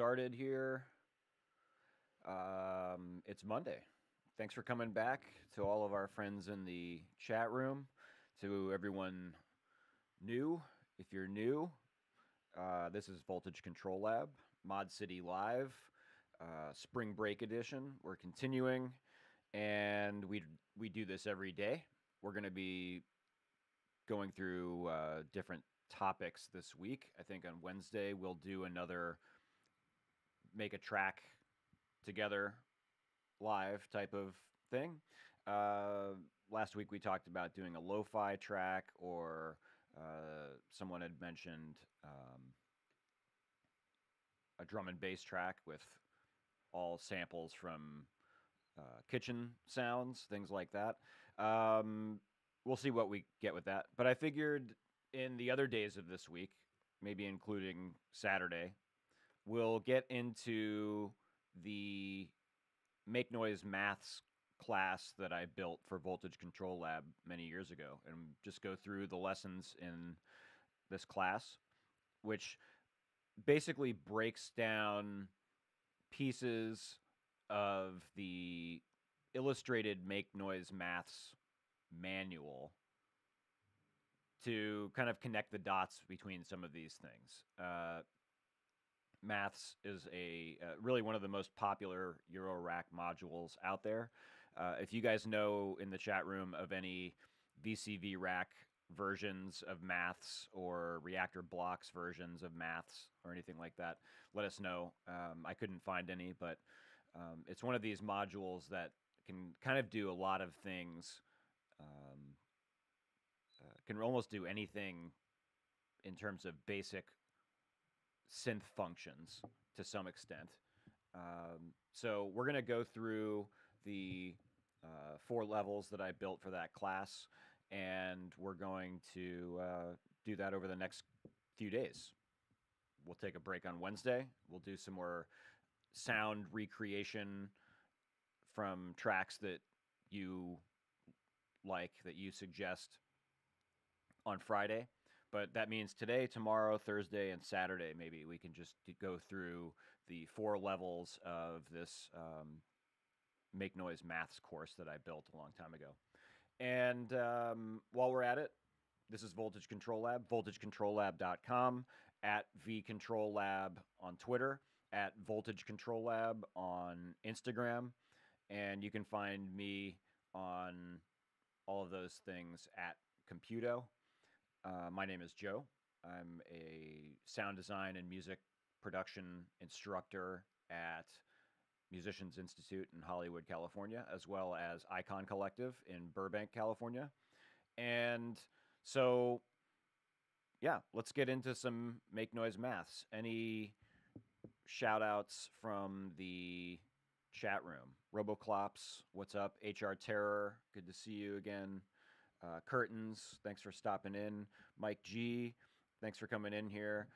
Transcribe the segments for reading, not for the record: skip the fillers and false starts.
started here. It's Monday. Thanks for coming back to all of our friends in the chat room, to everyone new. If you're new, this is Voltage Control Lab, Mod City Live, Spring Break Edition. We're continuing, and we do this every day. We're going to be going through different topics this week. I think on Wednesday we'll do another make a track together live type of thing. Last week we talked about doing a lo-fi track, or someone had mentioned a drum and bass track with all samples from kitchen sounds, things like that. We'll see what we get with that. But I figured in the other days of this week, maybe including Saturday, we'll get into the Make Noise Maths class that I built for Voltage Control Lab many years ago, and just go through the lessons in this class, which basically breaks down pieces of the illustrated Make Noise Maths manual to kind of connect the dots between some of these things. Maths is really one of the most popular Eurorack modules out there. If you guys know in the chat room of any VCV Rack versions of Maths or Reactor Blocks versions of Maths or anything like that, let us know. I couldn't find any, but it's one of these modules that can kind of do a lot of things. Can almost do anything in terms of basic synth functions to some extent. So we're going to go through the 4 levels that I built for that class, and we're going to do that over the next few days. We'll take a break on Wednesday. We'll do some more sound recreation from tracks that you like, that you suggest, on Friday. But that means today, tomorrow, Thursday, and Saturday, maybe we can just go through the 4 levels of this Make Noise Maths course that I built a long time ago. And while we're at it, this is Voltage Control Lab, voltagecontrollab.com, at vcontrollab on Twitter, at Voltage Control Lab on Instagram, and you can find me on all of those things at Computo. My name is Joe. I'm a sound design and music production instructor at Musicians Institute in Hollywood, California, as well as Icon Collective in Burbank, California. And so, yeah, let's get into some Make Noise Maths. Any shout outs from the chat room? Roboclops, what's up? HR Terror, good to see you again. Curtains, thanks for stopping in. Mike G, thanks for coming in here.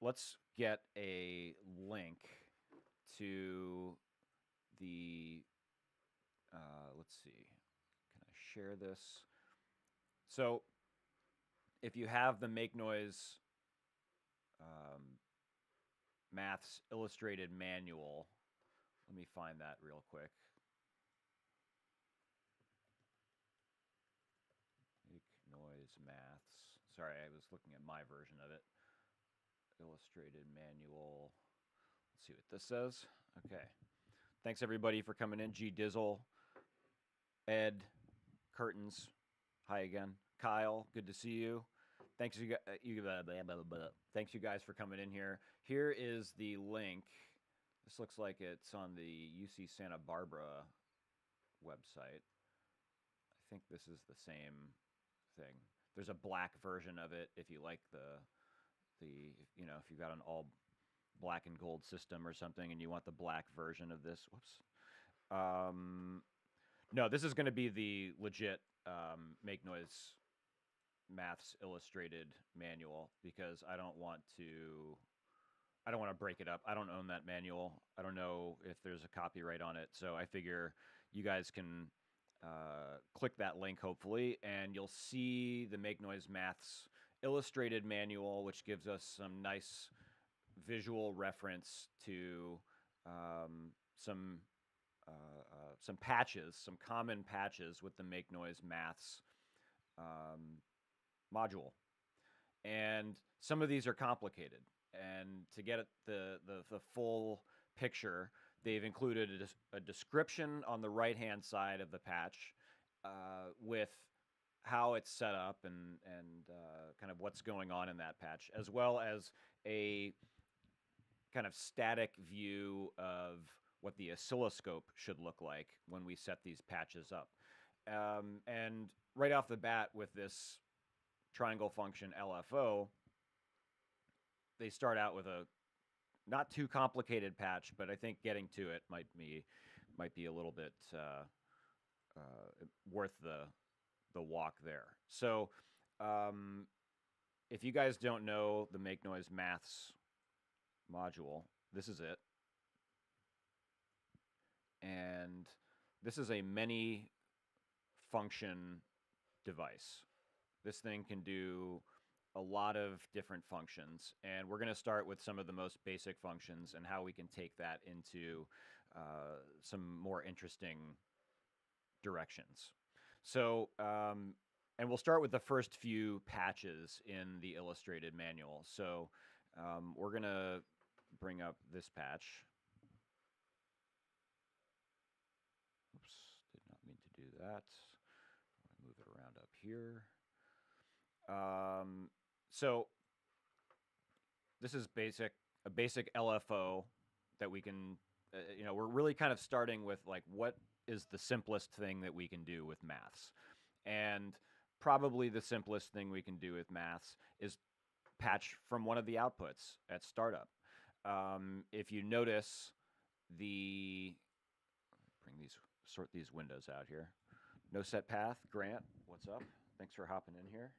Let's get a link to the, let's see, can I share this? So if you have the Make Noise Maths Illustrated Manual, let me find that real quick. Noise Maths. Sorry, I was looking at my version of it. Illustrated manual. Let's see what this says. Okay. Thanks everybody for coming in. G Dizzle, Ed, Curtains. Hi again. Kyle, good to see you. Thanks you guys. Thanks you guys for coming in here. Here is the link. This looks like it's on the UC Santa Barbara website. I think this is the same thing. There's a black version of it if you like the you know, if you've got an all black and gold system or something and you want the black version of this. Whoops. No, this is going to be the legit Make Noise Maths Illustrated manual, because I don't want to break it up. I don't own that manual. I don't know if there's a copyright on it, so I figure you guys can click that link, hopefully, and you'll see the Make Noise Maths Illustrated manual, which gives us some nice visual reference to some patches, some common patches with the Make Noise Maths module. And some of these are complicated. And to get the full picture, they've included a description on the right-hand side of the patch with how it's set up and kind of what's going on in that patch, as well as a kind of static view of what the oscilloscope should look like when we set these patches up. And right off the bat with this triangle function LFO, they start out with a not too complicated patch, but I think getting to it might be a little bit worth the walk there. So if you guys don't know the Make Noise Maths module, this is it. And this is a many function device. This thing can do a lot of different functions, and we're going to start with some of the most basic functions and how we can take that into some more interesting directions. So, and we'll start with the first few patches in the illustrated manual. So we're going to bring up this patch. Oops, did not mean to do that. I'm going to move it around up here. So this is a basic LFO that we can, we're really kind of starting with like, what is the simplest thing that we can do with maths? And probably the simplest thing we can do with maths is patch from one of the outputs at startup. If you notice sort these windows out here. No set path, Grant, what's up? Thanks for hopping in here.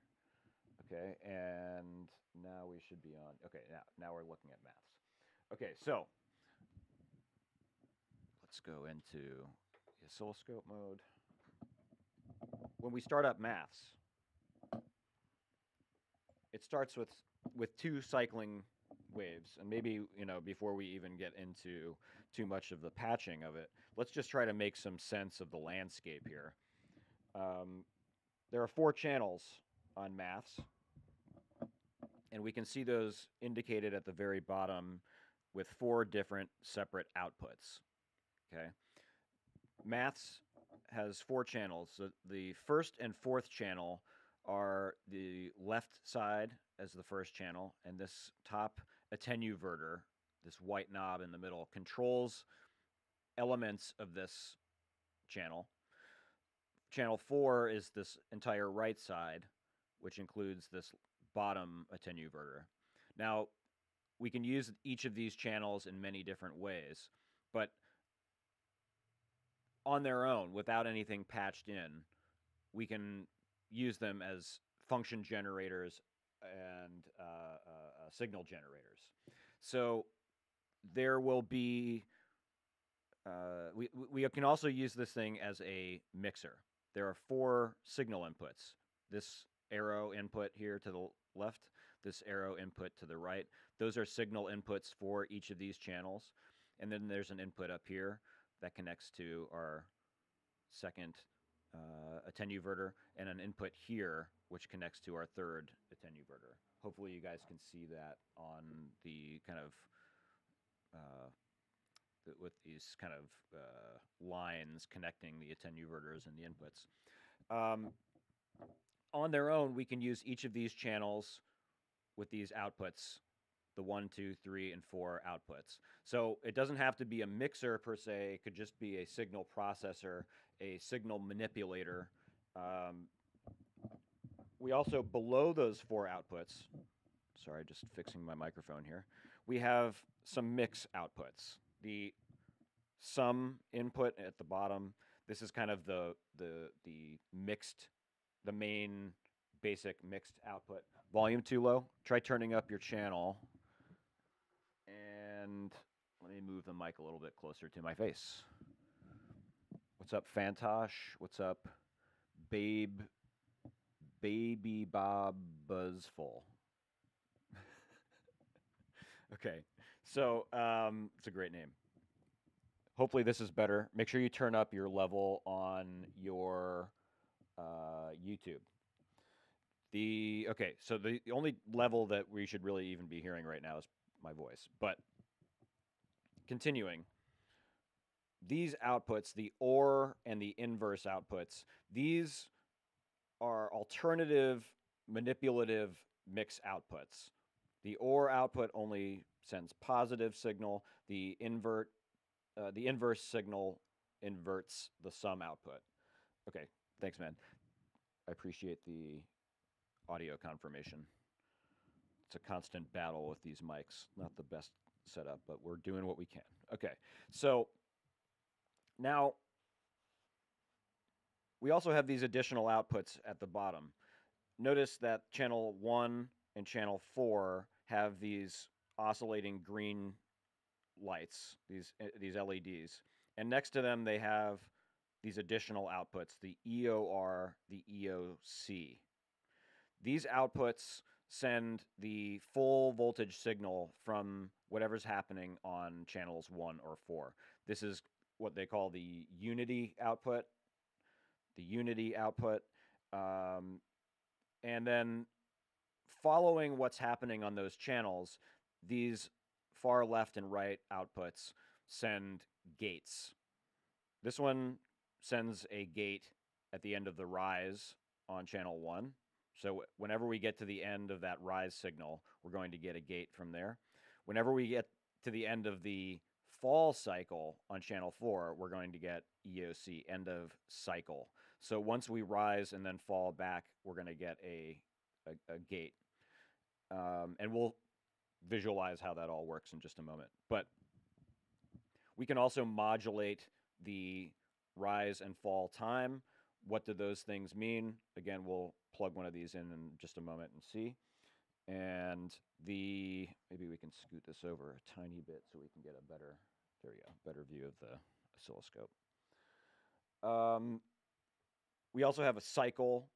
Okay, and now we should be on. Okay, now we're looking at maths. Okay, so let's go into the oscilloscope mode. When we start up maths, it starts with two cycling waves, and maybe before we even get into too much of the patching of it, let's just try to make some sense of the landscape here. There are four channels on maths, and we can see those indicated at the very bottom with four different separate outputs. Okay, maths has four channels. So the first and fourth channel are the left side as the first channel, and this top attenuverter, this white knob in the middle, controls elements of this channel. Channel four is this entire right side, which includes this bottom attenuverter. Now, we can use each of these channels in many different ways, but on their own, without anything patched in, we can use them as function generators and signal generators. So there will be, we can also use this thing as a mixer. There are four signal inputs. This arrow input here to the left, this arrow input to the right. Those are signal inputs for each of these channels. And then there's an input up here that connects to our second attenuverter, and an input here which connects to our third attenuverter. Hopefully you guys can see that on the kind of, with these kind of lines connecting the attenuverters and the inputs. On their own, we can use each of these channels with these outputs, the 1, 2, 3, and 4 outputs. So it doesn't have to be a mixer per se. It could just be a signal processor, a signal manipulator. We also, below those four outputs, sorry, just fixing my microphone here, we have some mix outputs. The sum input at the bottom, this is kind of the mixed, the main basic mixed output. Volume too low. Try turning up your channel. And let me move the mic a little bit closer to my face. What's up, Fantosh? What's up, Baby Bob Buzzful? Okay. So it's a great name. Hopefully this is better. Make sure you turn up your level on your YouTube. Okay, so the only level that we should really even be hearing right now is my voice. But continuing, these outputs, the OR and the inverse outputs, these are alternative manipulative mix outputs. The OR output only sends positive signal. The inverse signal inverts the sum output. Okay, thanks, man. I appreciate the audio confirmation. It's a constant battle with these mics. Not the best setup, but we're doing what we can. Okay, so now we also have these additional outputs at the bottom. Notice that channel 1 and channel 4 have these oscillating green lights, these LEDs. And next to them, they have these additional outputs, the EOR, the EOC. These outputs send the full voltage signal from whatever's happening on channels 1 or 4. This is what they call the unity output, and then following what's happening on those channels, these far left and right outputs send gates. This one sends a gate at the end of the rise on channel 1. So whenever we get to the end of that rise signal, we're going to get a gate from there. Whenever we get to the end of the fall cycle on channel 4, we're going to get EOC, end of cycle. So once we rise and then fall back, we're going to get a gate. And we'll visualize how that all works in just a moment. But we can also modulate the rise and fall time. What do those things mean? Again, we'll plug one of these in just a moment and see. And maybe we can scoot this over a tiny bit so we can get a better, there we go, better view of the oscilloscope. We also have a cycle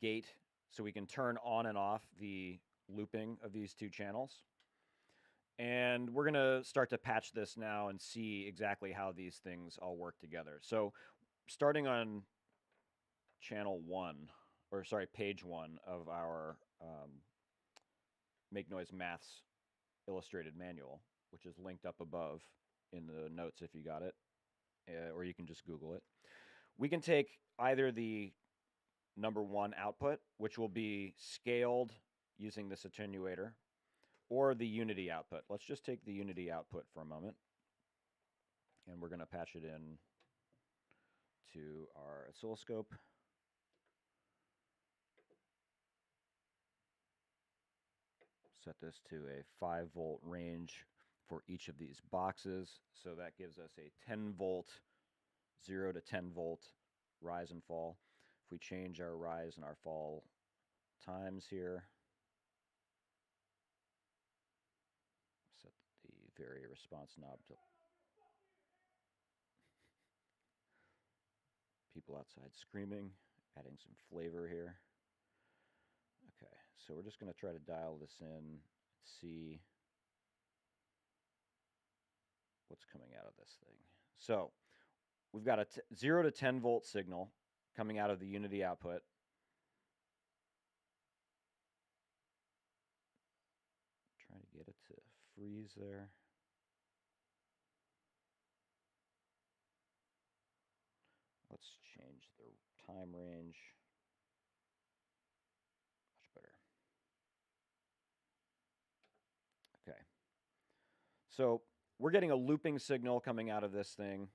gate, so we can turn on and off the looping of these two channels. And we're gonna start to patch this now and see exactly how these things all work together. So starting on channel 1, or sorry, page 1 of our Make Noise Maths illustrated manual, which is linked up above in the notes if you got it, or you can just Google it. We can take either the number 1 output, which will be scaled using this attenuator, or the unity output. Let's just take the unity output for a moment, and we're going to patch it in to our oscilloscope. Set this to a 5-volt range for each of these boxes. So that gives us a 10-volt, 0 to 10-volt rise and fall. If we change our rise and our fall times here, set the vary response knob to... People outside screaming, adding some flavor here. Okay, so we're just going to try to dial this in, see what's coming out of this thing. So we've got a 0 to 10 volt signal coming out of the unity output. Trying to get it to freeze there. Let's change the time range. Okay, so we're getting a looping signal coming out of this thing.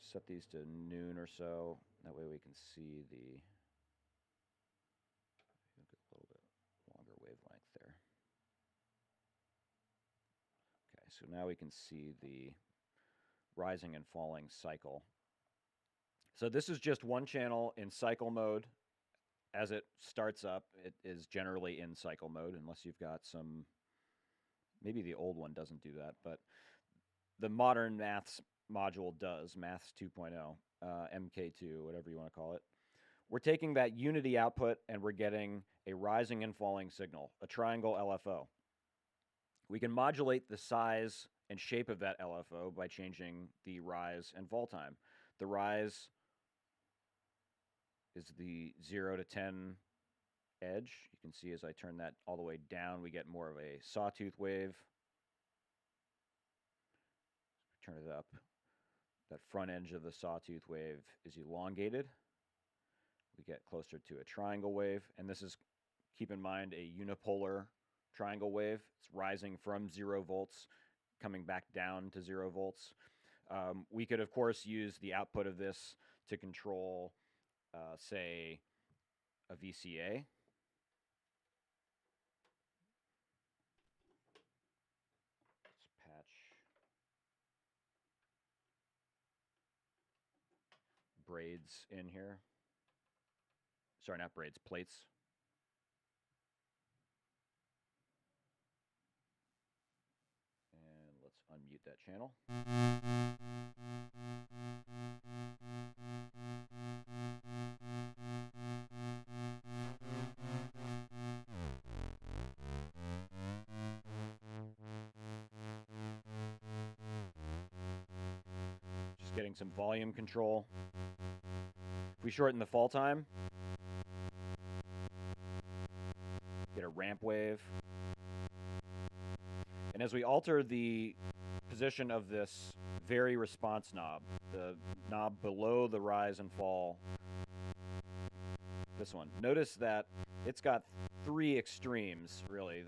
Set these to noon or so. That way we can see the a little bit longer wavelength there. Okay, so now we can see the rising and falling cycle. So this is just one channel in cycle mode. As it starts up, it is generally in cycle mode, unless you've got some, maybe the old one doesn't do that, but the modern maths module does, Maths 2.0, MK2, whatever you want to call it. We're taking that unity output and we're getting a rising and falling signal, a triangle LFO. We can modulate the size and shape of that LFO by changing the rise and fall time. The rise is the 0 to 10 edge. You can see as I turn that all the way down, we get more of a sawtooth wave. Turn it up. That front edge of the sawtooth wave is elongated. We get closer to a triangle wave. And this is, keep in mind, a unipolar triangle wave. It's rising from 0 volts, coming back down to 0 volts. We could, of course, use the output of this to control, say, a VCA. Let's patch braids in here. Sorry, not braids, plates. And let's unmute that channel. Just getting some volume control. If we shorten the fall time, get a ramp wave. And as we alter the position of this vary response knob, the knob below the rise and fall, this one, notice that it's got three extremes, really.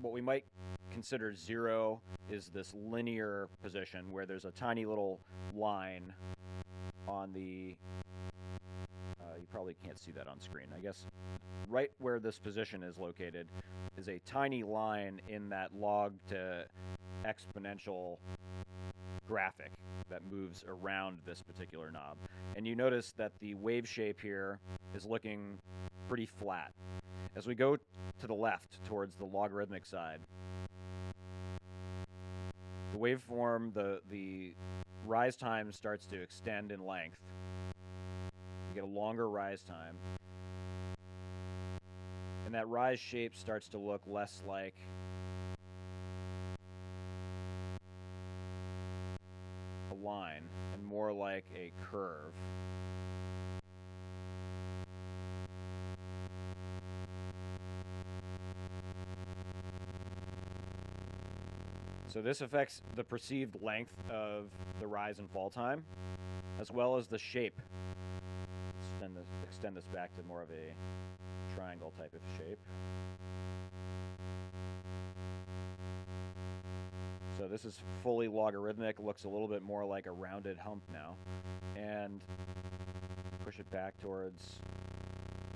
What we might consider zero is this linear position where there's a tiny little line on the... you probably can't see that on screen, I guess. Right where this position is located is a tiny line in that log to exponential graphic that moves around this particular knob. And you notice that the wave shape here is looking pretty flat. As we go to the left towards the logarithmic side, the waveform, the rise time starts to extend in length. You get a longer rise time. And that rise shape starts to look less like a line and more like a curve. So this affects the perceived length of the rise and fall time, as well as the shape. Extend this back to more of a triangle type of shape. So this is fully logarithmic, looks a little bit more like a rounded hump now. And push it back towards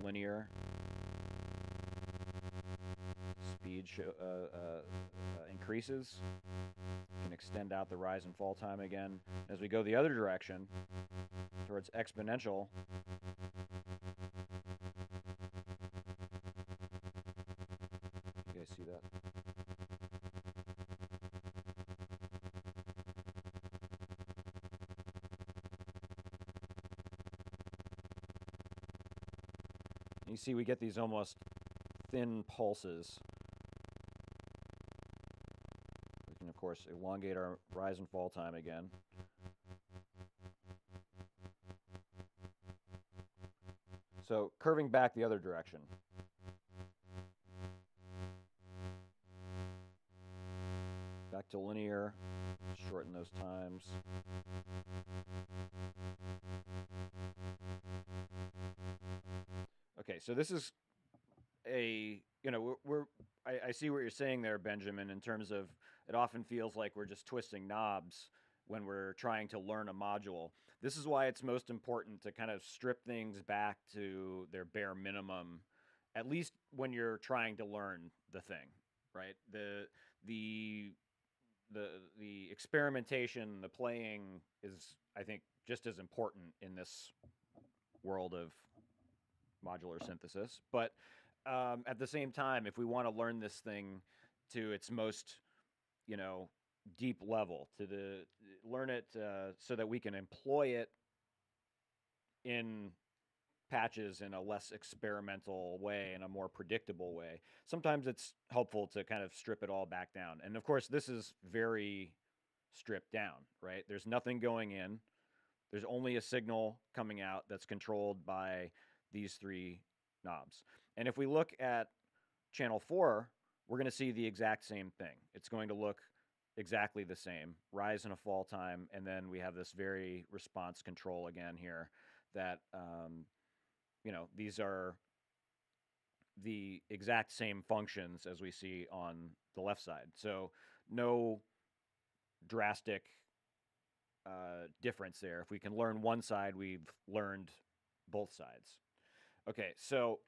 linear. Speed increases. You can extend out the rise and fall time again. As we go the other direction, towards exponential, you guys see that? You see we get these almost thin pulses. We can, of course, elongate our rise and fall time again. So curving back the other direction. Back to linear, shorten those times. Okay, so this is a, you know, I see what you're saying there, Benjamin, in terms of it often feels like we're just twisting knobs when we're trying to learn a module. This is why it's most important to kind of strip things back to their bare minimum, at least when you're trying to learn the thing, right? The experimentation, the playing is, I think, just as important in this world of modular synthesis. But at the same time, if we want to learn this thing to its most, you know, deep level, to learn it so that we can employ it in patches in a less experimental way, in a more predictable way. Sometimes it's helpful to kind of strip it all back down. And of course, this is very stripped down, right? There's nothing going in. There's only a signal coming out that's controlled by these three knobs. And if we look at channel 4, we're going to see the exact same thing. It's going to look exactly the same, rise and a fall time, and then we have this very response control again here that, you know, these are the exact same functions as we see on the left side. So no drastic difference there. If we can learn one side, we've learned both sides. Okay, so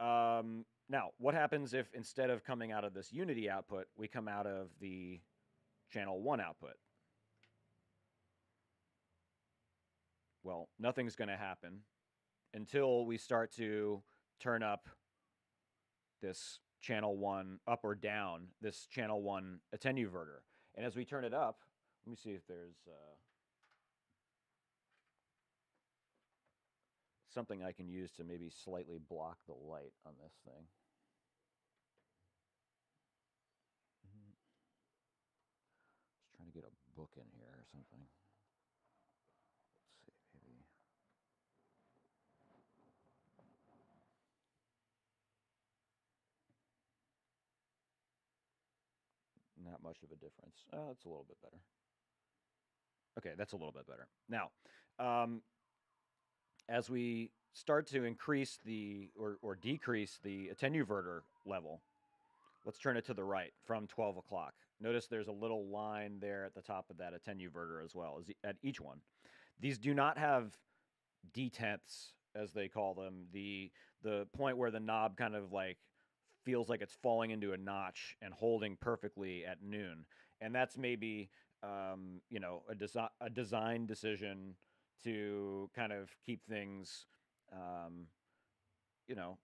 now what happens if instead of coming out of this unity output, we come out of the channel 1 output? Well, nothing's going to happen until we start to turn up this channel 1 up or down, this channel 1 attenuverter. And as we turn it up, let me see if there's something I can use to maybe slightly block the light on this thing. Just trying to get a book in here or something. Let's see, maybe. Not much of a difference. Oh, that's a little bit better. Okay, that's a little bit better. Now, as we start to increase the or decrease the attenuverter level, let's turn it to the right from 12 o'clock. Notice there's a little line there at the top of that attenuverter as well, at each one. These do not have detenths, as they call them, the point where the knob kind of like feels like it's falling into a notch and holding perfectly at noon. And that's maybe you know, a design decision to kind of keep things, you know,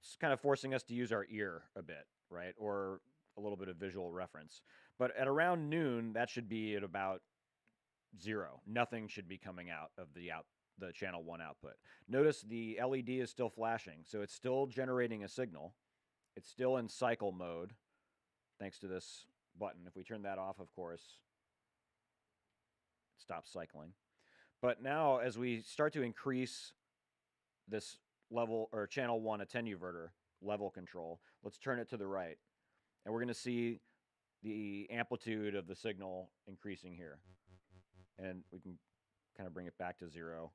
it's kind of forcing us to use our ear a bit, right? Or a little bit of visual reference. But at around noon, that should be at about 0. Nothing should be coming out of the channel 1 output. Notice the LED is still flashing, so it's still generating a signal. It's still in cycle mode, thanks to this button. If we turn that off, of course, it stops cycling. But now, as we start to increase this level, or channel 1 attenuverter level control, let's turn it to the right. And we're going to see the amplitude of the signal increasing here. And we can kind of bring it back to 0.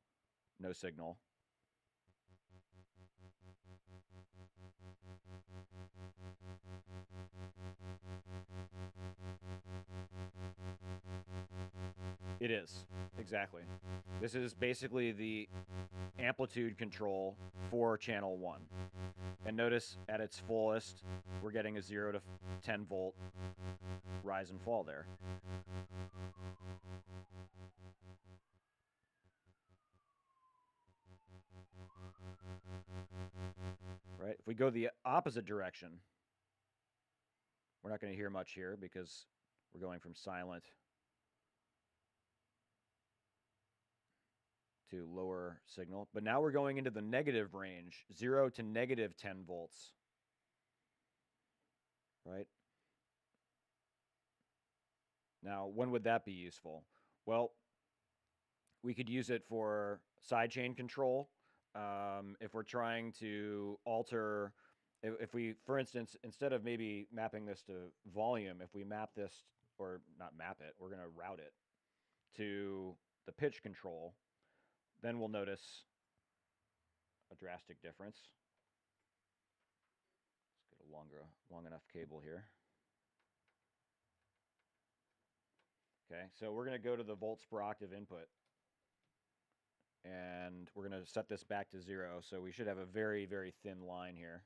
No signal. It is, exactly. This is basically the amplitude control for channel 1. And notice at its fullest, we're getting a 0 to 10 volt rise and fall there. Right? If we go the opposite direction, we're not going to hear much here because we're going from silent to lower signal. But now we're going into the negative range, 0 to negative 10 volts. Right? Now, when would that be useful? Well, we could use it for sidechain control. If we're trying to alter, if we, for instance, instead of maybe mapping this to volume, if we map this, or not map it, we're going to route it to the pitch control, then we'll notice a drastic difference. Let's get a long enough cable here. Okay, so we're going to go to the volts per octave input. And we're going to set this back to 0, so we should have a very, very thin line here.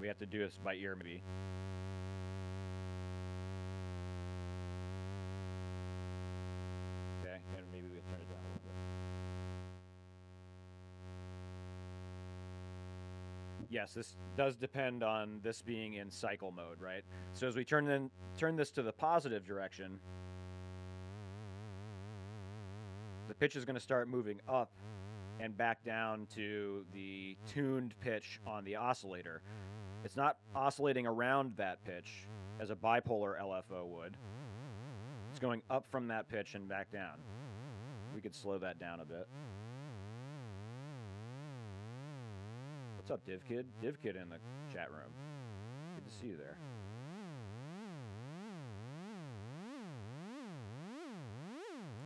We have to do this by ear, maybe. Okay, and maybe we turn it down a little bit. Yes, this does depend on this being in cycle mode, right? So as we turn this to the positive direction, the pitch is going to start moving up and back down to the tuned pitch on the oscillator. It's not oscillating around that pitch as a bipolar LFO would. It's going up from that pitch and back down. We could slow that down a bit. What's up, DivKid? DivKid in the chat room. Good to see you there.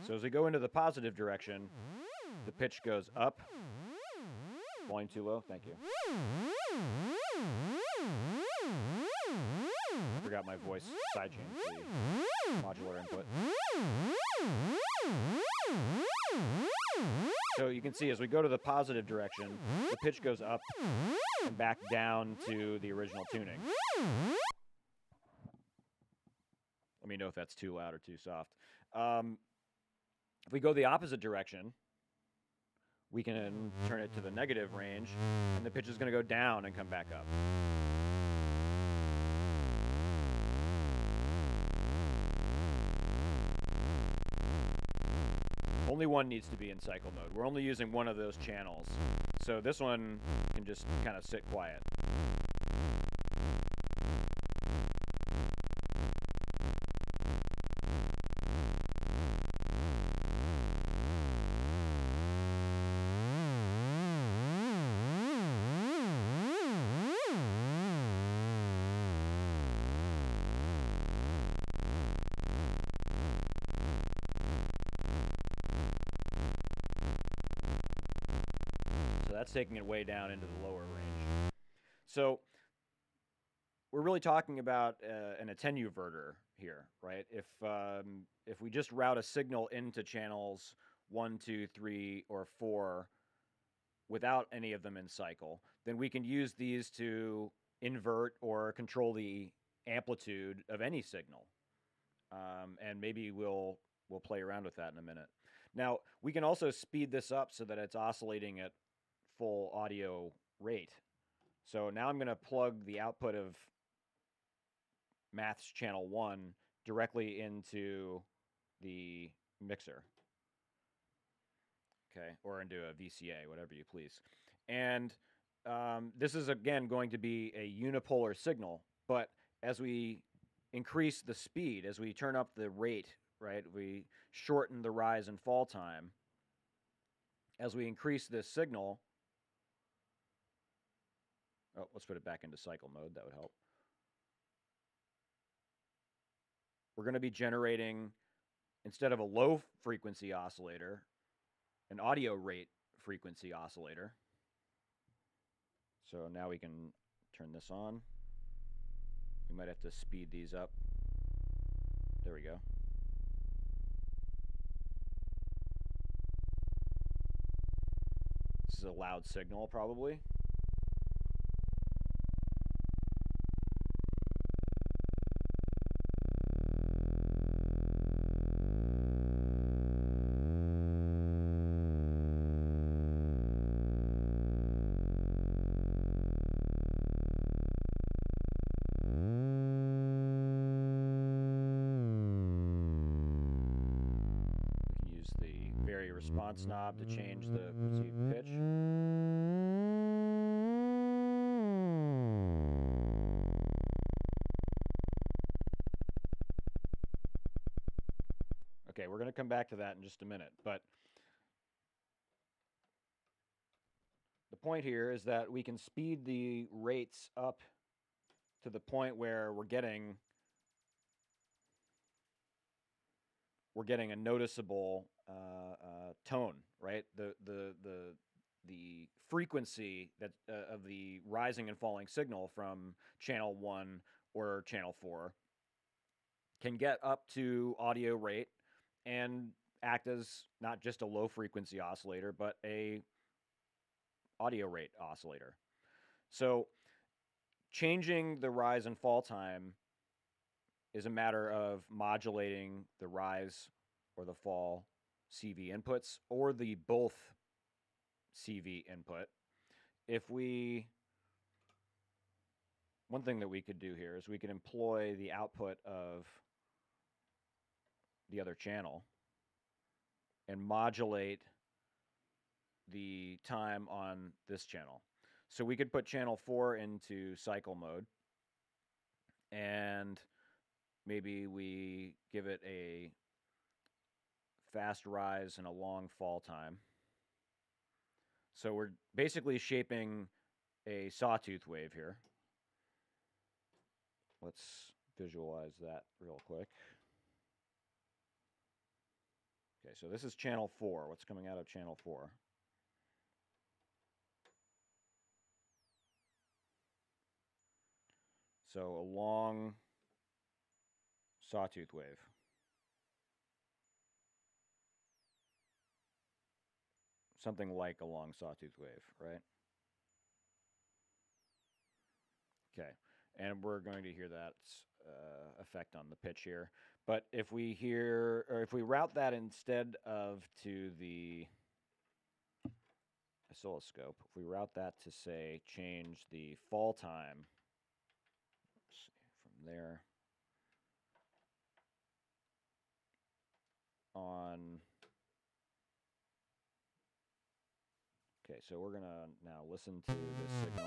So as we go into the positive direction, the pitch goes up. Volume too low? Thank you. I forgot my voice sidechain to the modular input. So you can see as we go to the positive direction, the pitch goes up and back down to the original tuning. Let me know if that's too loud or too soft. If we go the opposite direction, we can turn it to the negative range, and the pitch is going to go down and come back up. Only one needs to be in cycle mode. We're only using one of those channels. So this one can just kind of sit quiet. Taking it way down into the lower range. So we're really talking about an attenuverter here, right? If we just route a signal into channels 1, 2, 3, or 4 without any of them in cycle, then we can use these to invert or control the amplitude of any signal. And maybe we'll play around with that in a minute. Now, we can also speed this up so that it's oscillating at full audio rate. So now I'm going to plug the output of Maths Channel 1 directly into the mixer. Okay, or into a VCA, whatever you please. And this is, again, going to be a unipolar signal, but as we increase the speed, as we turn up the rate, right, we shorten the rise and fall time. As we increase this signal, oh, let's put it back into cycle mode. That would help. We're going to be generating, instead of a low frequency oscillator, an audio rate frequency oscillator. So now we can turn this on. We might have to speed these up. There we go. This is a loud signal, probably. Response knob to change the pitch. Okay, we're going to come back to that in just a minute, but the point here is that we can speed the rates up to the point where we're getting a noticeable tone, right? The frequency that of the rising and falling signal from channel 1 or channel 4 can get up to audio rate and act as not just a low frequency oscillator, but a audio rate oscillator. So changing the rise and fall time is a matter of modulating the rise or the fall CV inputs or the both CV input. One thing that we could do here is we could employ the output of the other channel and modulate the time on this channel. So we could put channel 4 into cycle mode, and maybe we give it a fast rise and a long fall time. So we're basically shaping a sawtooth wave here. Let's visualize that real quick. Okay, so this is channel 4, what's coming out of channel 4. So a long sawtooth wave. Something like a long sawtooth wave, right? Okay, and we're going to hear that effect on the pitch here. But if we hear, or if we route that instead of to the oscilloscope, if we route that to, say, change the fall time, let's see, from there on. Okay, so we're gonna now listen to this signal.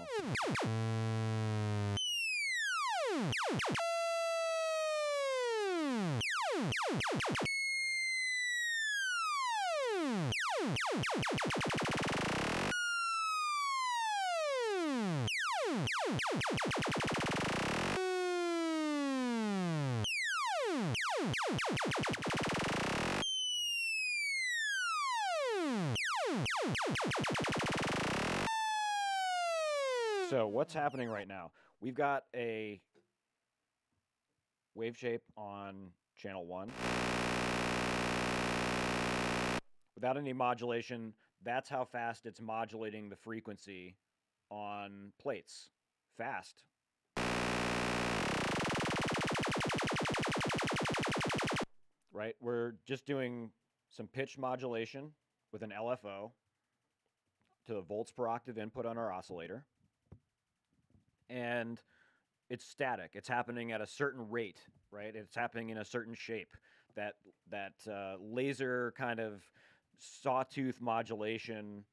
So what's happening right now? We've got a wave shape on channel 1. Without any modulation, that's how fast it's modulating the frequency on plates. Fast. Right? We're just doing some pitch modulation with an LFO to the volts per octave input on our oscillator. And it's static. It's happening at a certain rate, right? It's happening in a certain shape. That laser kind of sawtooth modulation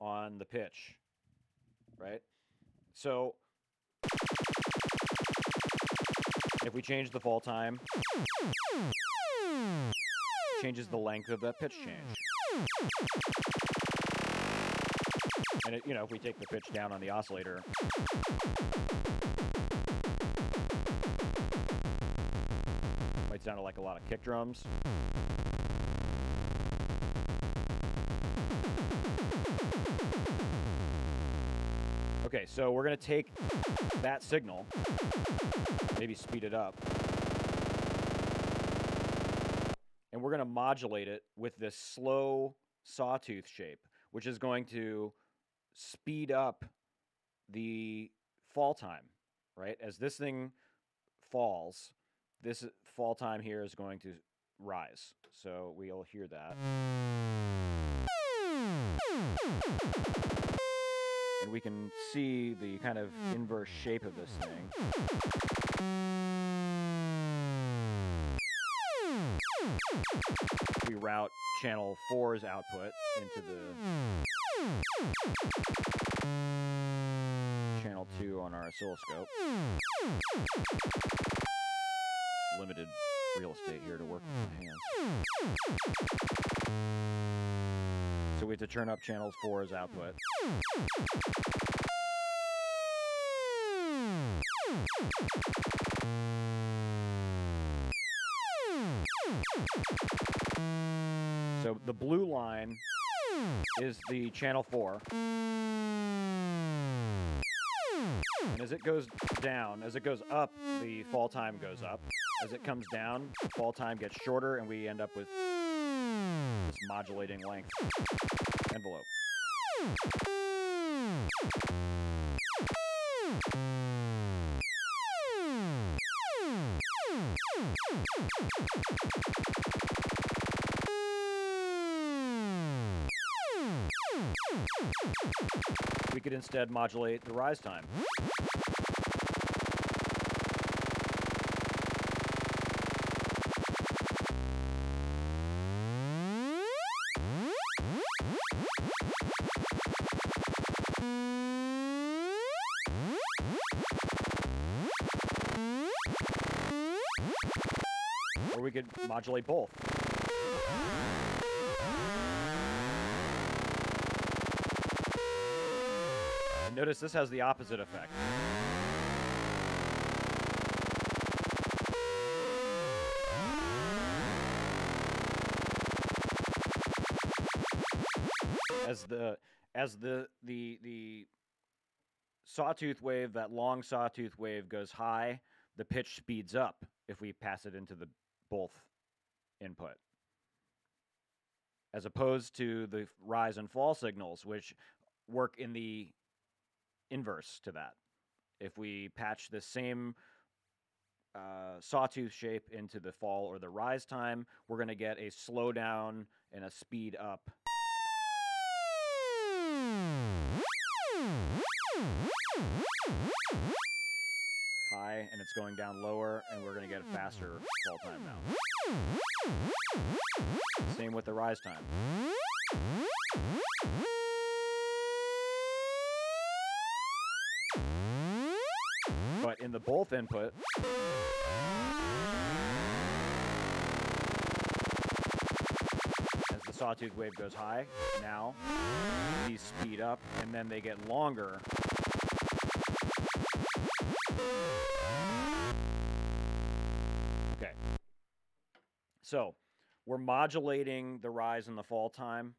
on the pitch, right? So if we change the fall time, it changes the length of that pitch change. And it, you know, if we take the pitch down on the oscillator, might sound like a lot of kick drums. Okay, so we're gonna take that signal, maybe speed it up, and we're gonna modulate it with this slow sawtooth shape, which is going to speed up the fall time, right? As this thing falls, this fall time here is going to rise. So we'll hear that. And we can see the kind of inverse shape of this thing. We route channel 4's output into the channel 2 on our oscilloscope. Limited real estate here to work with my hands. So we have to turn up channel 4's output. So the blue line is the channel 4. And as it goes down, as it goes up, the fall time goes up. As it comes down, the fall time gets shorter, and we end up with this modulating length envelope. We could instead modulate the rise time. or we could modulate both. And notice this has the opposite effect. As the sawtooth wave, that long sawtooth wave goes high, the pitch speeds up if we pass it into the both input. As opposed to the rise and fall signals, which work in the inverse to that. If we patch the same sawtooth shape into the fall or the rise time, we're going to get a slow down and a speed up. High, and it's going down lower, and we're going to get a faster fall time now. Same with the rise time. But in the both input, as the sawtooth wave goes high, now these speed up, and then they get longer. Okay, so we're modulating the rise and the fall time,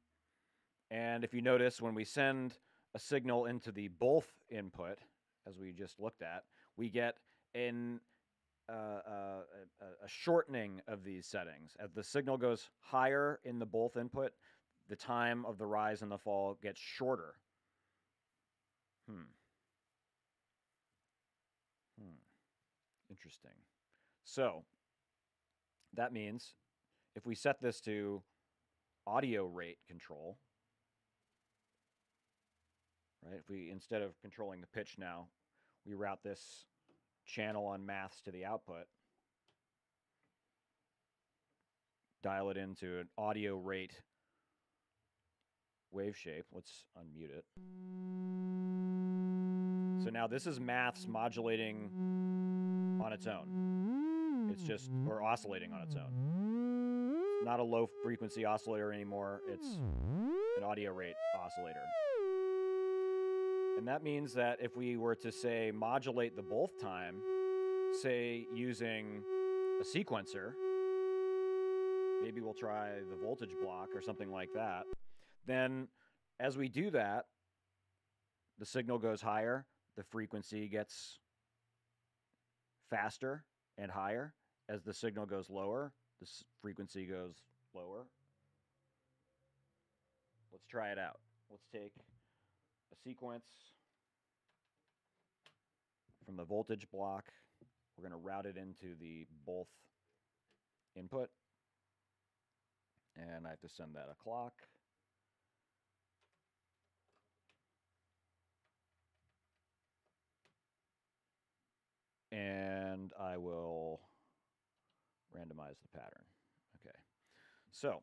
and if you notice, when we send a signal into the both input, as we just looked at, we get a shortening of these settings. As the signal goes higher in the both input, the time of the rise and the fall gets shorter. Interesting. So that means if we set this to audio rate control, right? If we, instead of controlling the pitch now, we route this channel on Maths to the output, dial it into an audio rate wave shape. Let's unmute it. So now this is Maths modulating on its own. It's just, or oscillating on its own. It's not a low frequency oscillator anymore. It's an audio rate oscillator. And that means that if we were to say modulate the both time, say using a sequencer, maybe we'll try the voltage block or something like that, then as we do that, the signal goes higher, the frequency gets faster and higher. As the signal goes lower, the frequency goes lower. Let's try it out. Let's take a sequence from the voltage block. We're going to route it into the both input. And I have to send that a clock. And I will randomize the pattern. Okay. So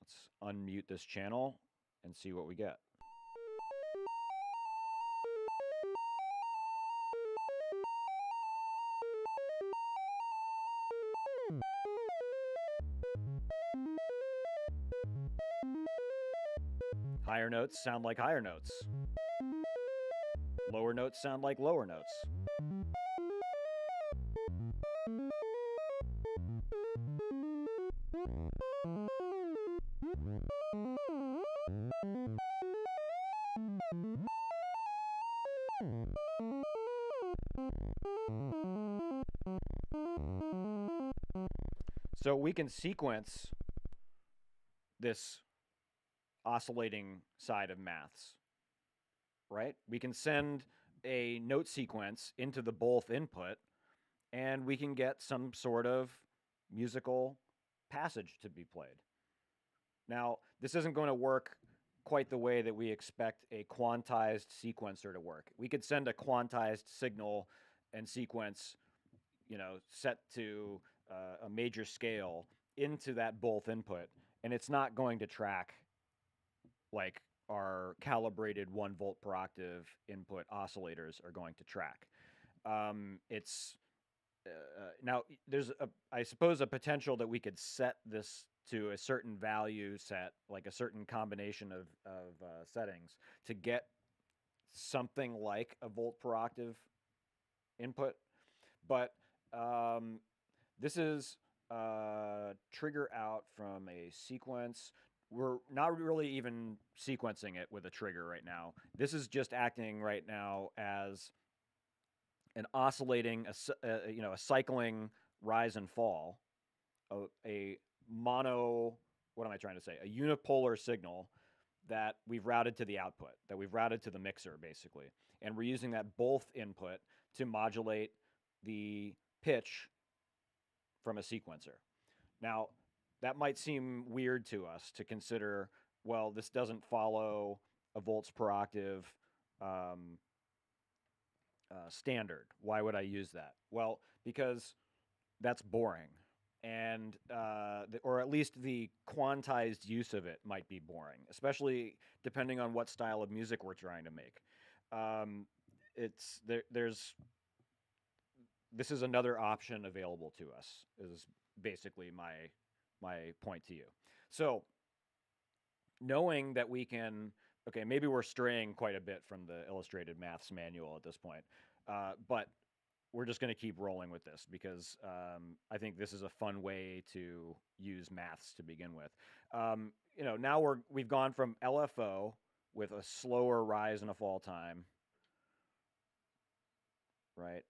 let's unmute this channel and see what we get. Higher notes sound like higher notes. Lower notes sound like lower notes. So we can sequence this oscillating side of Maths. Right? We can send a note sequence into the both input, and we can get some sort of musical passage to be played. Now, this isn't going to work quite the way that we expect a quantized sequencer to work. We could send a quantized signal and sequence, you know, set to a major scale into that both input, and it's not going to track like our calibrated 1 volt per octave input oscillators are going to track. It's now there's a, I suppose, a potential that we could set this to a certain value set, like a certain combination of settings to get something like a volt per octave input. But this is trigger out from a sequence. We're not really even sequencing it with a trigger right now. This is just acting right now as an oscillating, you know, a cycling rise and fall, a mono, what am I trying to say? A unipolar signal that we've routed to the output, that we've routed to the mixer, basically. And we're using that both input to modulate the pitch from a sequencer. Now, that might seem weird to us to consider, well, this doesn't follow a volts per octave standard. Why would I use that? Well, because that's boring. And or at least the quantized use of it might be boring, especially depending on what style of music we're trying to make. This is another option available to us, is basically my point to you. So knowing that we can, okay, maybe we're straying quite a bit from the Illustrated Maths manual at this point, but we're just going to keep rolling with this because I think this is a fun way to use maths to begin with. You know, now we've gone from LFO with a slower rise and a fall time, right?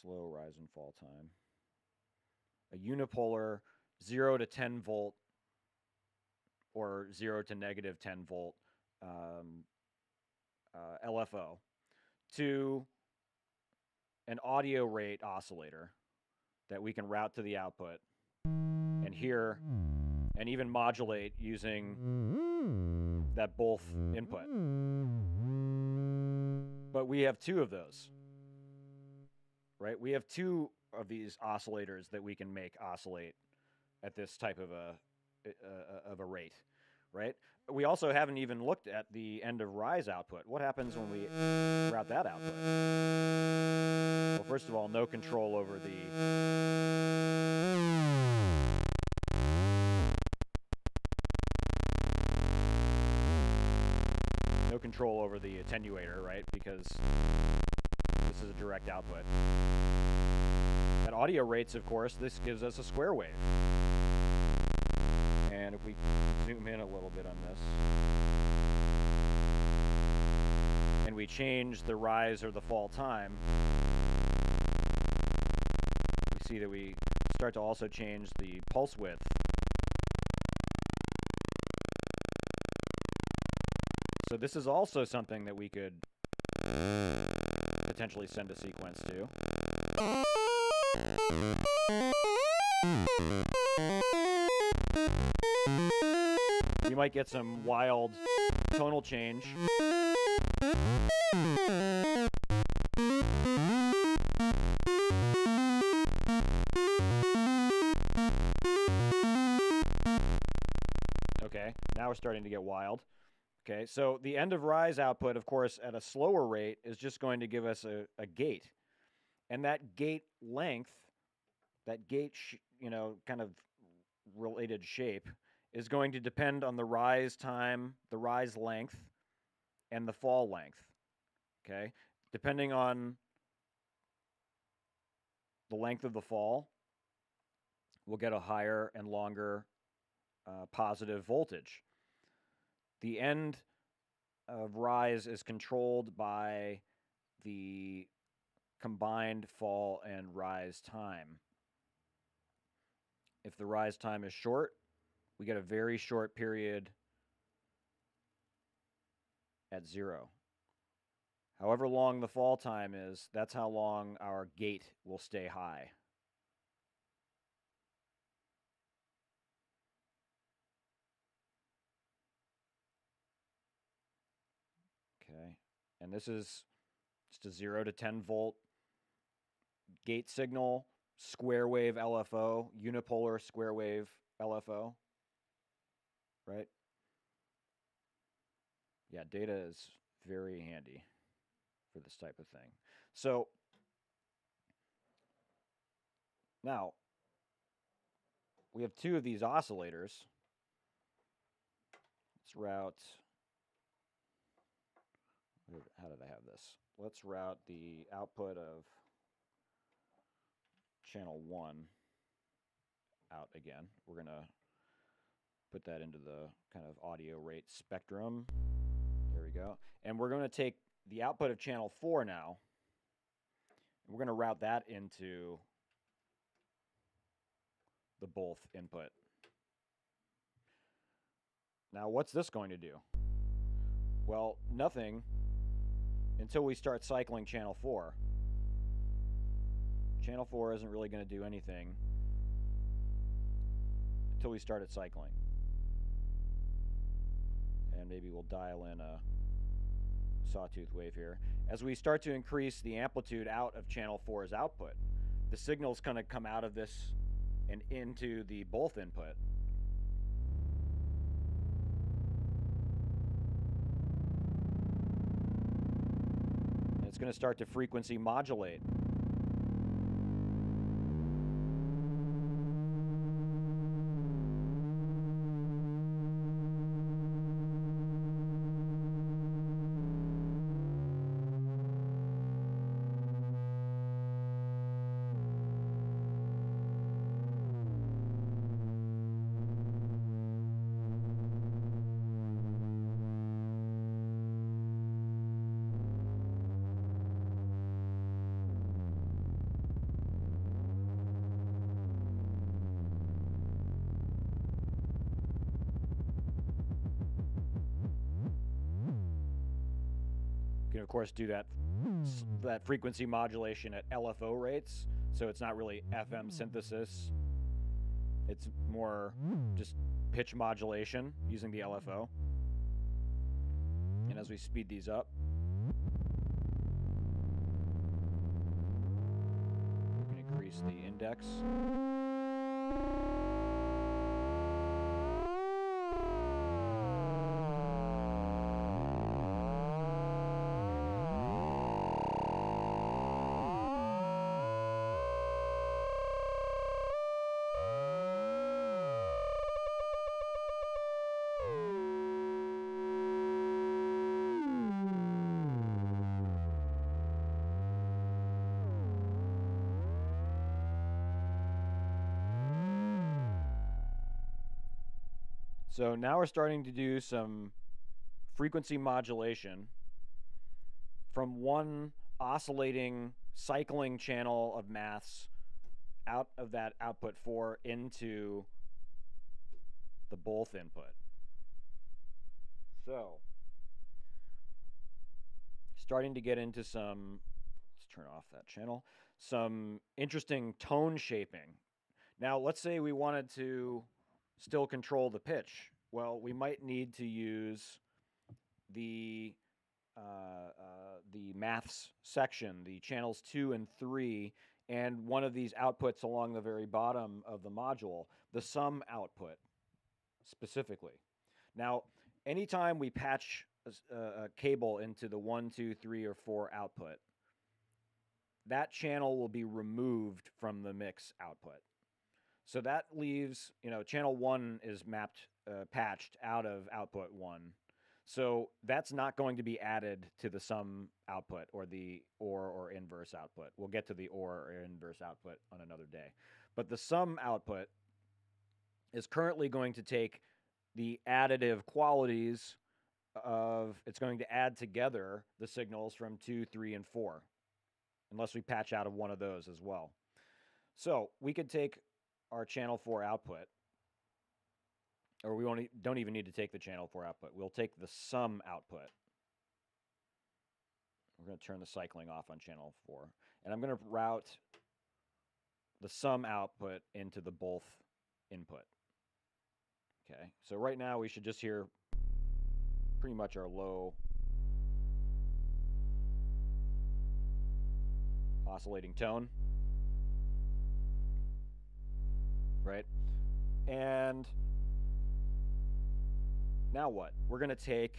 Slow rise and fall time. A unipolar 0 to 10 volt or 0 to negative 10 volt LFO to an audio rate oscillator that we can route to the output and hear and even modulate using that both input. But we have two of those, right? We have two of these oscillators that we can make oscillate at this type of a rate, right? We also haven't even looked at the end of rise output. What happens when we route that output? Well, first of all, no control over the... no control over the attenuator, right? Because this is a direct output. At audio rates, of course, this gives us a square wave. And if we zoom in a little bit on this, and we change the rise or the fall time, we see that we start to also change the pulse width. So this is also something that we could potentially send a sequence to. We might get some wild tonal change. Okay, now we're starting to get wild. Okay, so the end of rise output, of course, at a slower rate is just going to give us a gate. And that gate length, that gate, you know, kind of related shape, is going to depend on the rise time, the rise length, and the fall length, okay? Depending on the length of the fall, we'll get a higher and longer positive voltage. The end of rise is controlled by the combined fall and rise time. If the rise time is short, we get a very short period at 0. However long the fall time is, that's how long our gate will stay high. Okay, and this is just a 0 to 10 volt gate signal, square wave LFO, unipolar square wave LFO. Right? Yeah, data is very handy. for this type of thing. So now we have two of these oscillators. Let's route. How did I have this? Let's route the output of channel 1 out again. We're going to put that into the kind of audio rate spectrum. There we go. And we're going to take the output of channel 4 now, and we're going to route that into the both input. Now, what's this going to do? Well, nothing until we start cycling channel 4. Channel 4 isn't really going to do anything until we start it cycling. And maybe we'll dial in a sawtooth wave here. As we start to increase the amplitude out of channel 4's output, the signal's going to come out of this and into the both input. And it's going to start to frequency modulate. Of course, do that frequency modulation at LFO rates, so it's not really FM synthesis. It's more just pitch modulation using the LFO. And as we speed these up, we can increase the index. So now we're starting to do some frequency modulation from one oscillating, cycling channel of maths out of that output 4 into the both input. So starting to get into some, let's turn off that channel, some interesting tone shaping. Now let's say we wanted to still control the pitch. Well, we might need to use the maths section, the channels 2 and 3, and one of these outputs along the very bottom of the module, the sum output specifically. Now, anytime we patch a cable into the 1, 2, 3, or 4 output, that channel will be removed from the mix output. So that leaves, you know, channel 1 is mapped, patched out of output 1. So that's not going to be added to the sum output or the or inverse output. We'll get to the or inverse output on another day. But the sum output is currently going to take the additive qualities of, it's going to add together the signals from 2, 3, and 4, unless we patch out of one of those as well. So we could take our channel 4 output, or we won't, don't even need to take the channel 4 output. We'll take the sum output. We're going to turn the cycling off on channel 4. And I'm going to route the sum output into the both input. Okay, so right now we should just hear pretty much our low oscillating tone. Right? And now what? We're going to take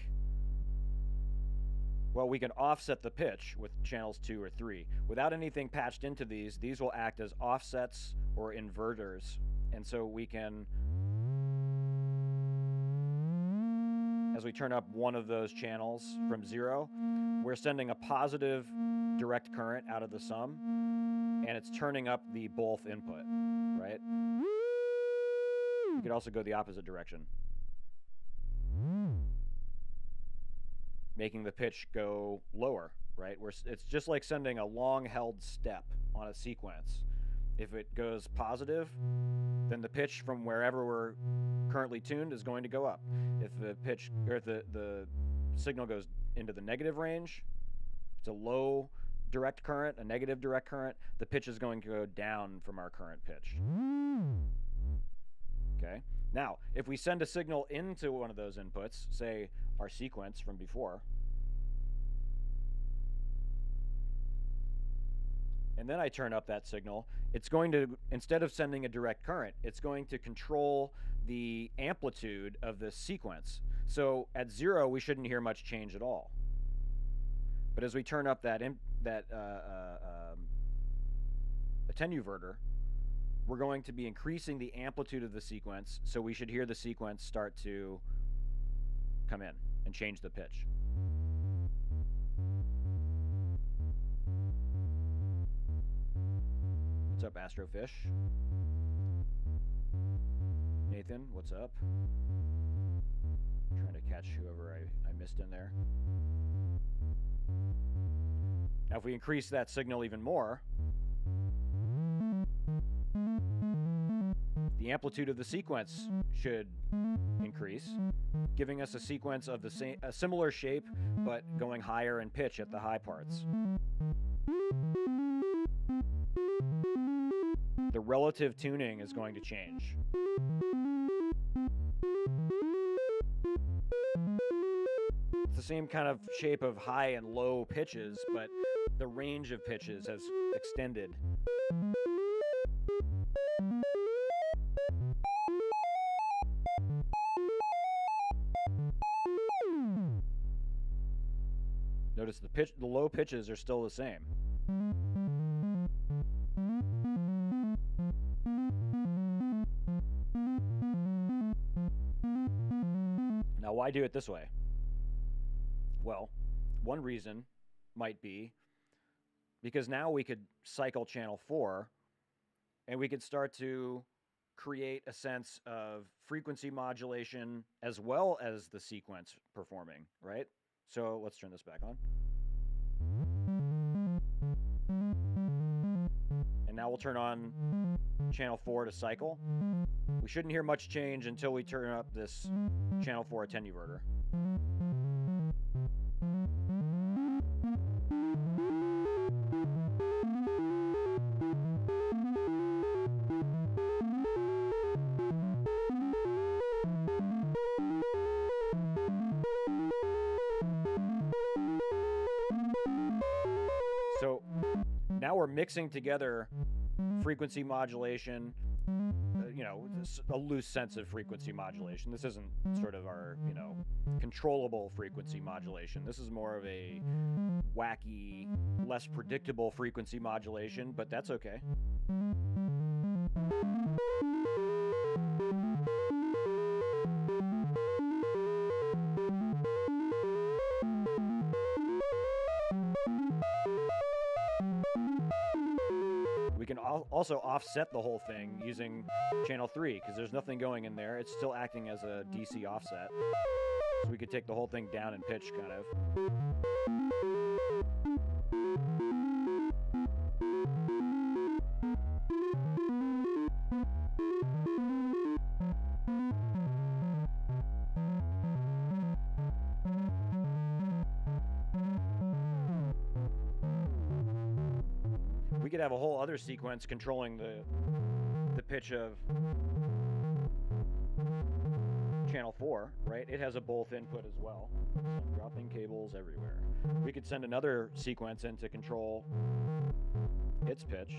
Well, we can offset the pitch with channels 2 or 3. Without anything patched into these will act as offsets or inverters. And so we can, as we turn up one of those channels from 0, we're sending a positive direct current out of the sum, and it's turning up the both input, right? You could also go the opposite direction, making the pitch go lower, right? It's just like sending a long-held step on a sequence. If it goes positive, then the pitch from wherever we're currently tuned is going to go up. If the pitch, or if the signal goes into the negative range, it's a low direct current, a negative direct current, the pitch is going to go down from our current pitch. Okay. Now, if we send a signal into one of those inputs, say our sequence from before, and then I turn up that signal, it's going to, instead of sending a direct current, it's going to control the amplitude of this sequence. So at 0, we shouldn't hear much change at all. But as we turn up that attenuverter, we're going to be increasing the amplitude of the sequence, so we should hear the sequence start to come in and change the pitch. What's up, Astrofish? Nathan, what's up? I'm trying to catch whoever I missed in there. Now, if we increase that signal even more, the amplitude of the sequence should increase, giving us a sequence of a similar shape, but going higher in pitch at the high parts. The relative tuning is going to change. It's the same kind of shape of high and low pitches, but the range of pitches has extended. Notice the low pitches are still the same. Now, why do it this way? Well, one reason might be because now we could cycle channel 4, and we could start to create a sense of frequency modulation as well as the sequence performing, right? So let's turn this back on. And now we'll turn on channel 4 to cycle. We shouldn't hear much change until we turn up this channel 4 attenuverter. Mixing together frequency modulation, you know, a loose sense of frequency modulation. This isn't sort of our, you know, controllable frequency modulation. This is more of a wacky, less predictable frequency modulation, but that's okay. Also offset the whole thing using channel 3, because there's nothing going in there. It's still acting as a DC offset. So we could take the whole thing down in pitch, kind of. We could have a whole other sequence controlling the pitch of channel 4, right? It has a both input as well. So I'm dropping cables everywhere. We could send another sequence in to control its pitch.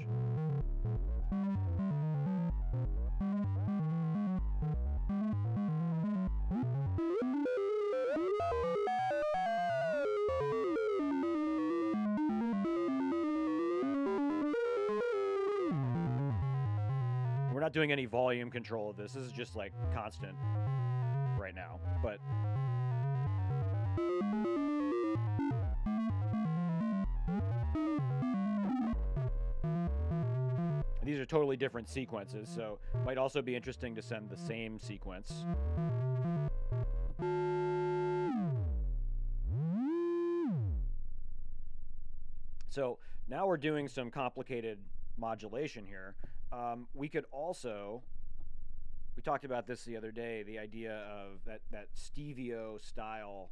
We're not doing any volume control of this. This is just like constant right now, but. And these are totally different sequences, so it might also be interesting to send the same sequence. So now we're doing some complicated modulation here. We could also, we talked about this the other day, the idea of that Stevio style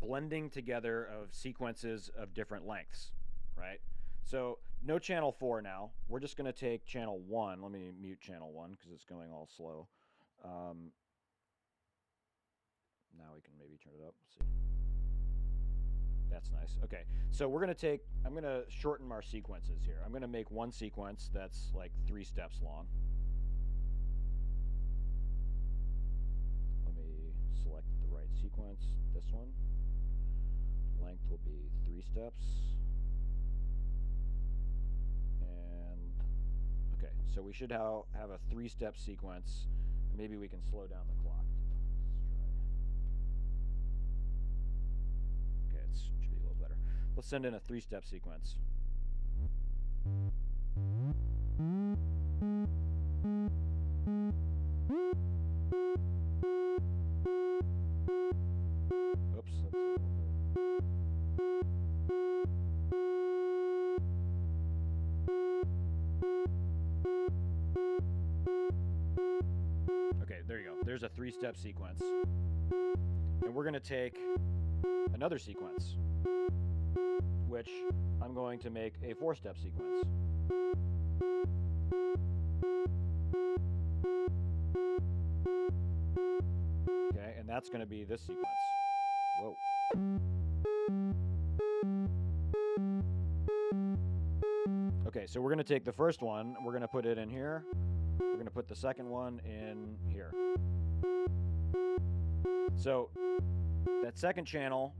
blending together of sequences of different lengths, right? So no channel 4 now. We're just going to take channel 1. Let me mute channel 1 because it's going all slow. Now we can maybe turn it up. Let's see. That's nice. Okay, so we're going to take, I'm going to shorten our sequences here. I'm going to make one sequence that's like 3 steps long. Let me select the right sequence, this one. Length will be 3 steps. And, okay, so we should have a 3-step sequence. Maybe we can slow down the clock. Should be a little better. Let's send in a 3-step sequence. Oops. Okay, there you go. There's a 3-step sequence. And we're going to take another sequence, which I'm going to make a 4-step sequence. Okay, and that's going to be this sequence. Whoa. Okay, so we're going to take the first one, we're going to put it in here, we're going to put the second one in here. So that second channel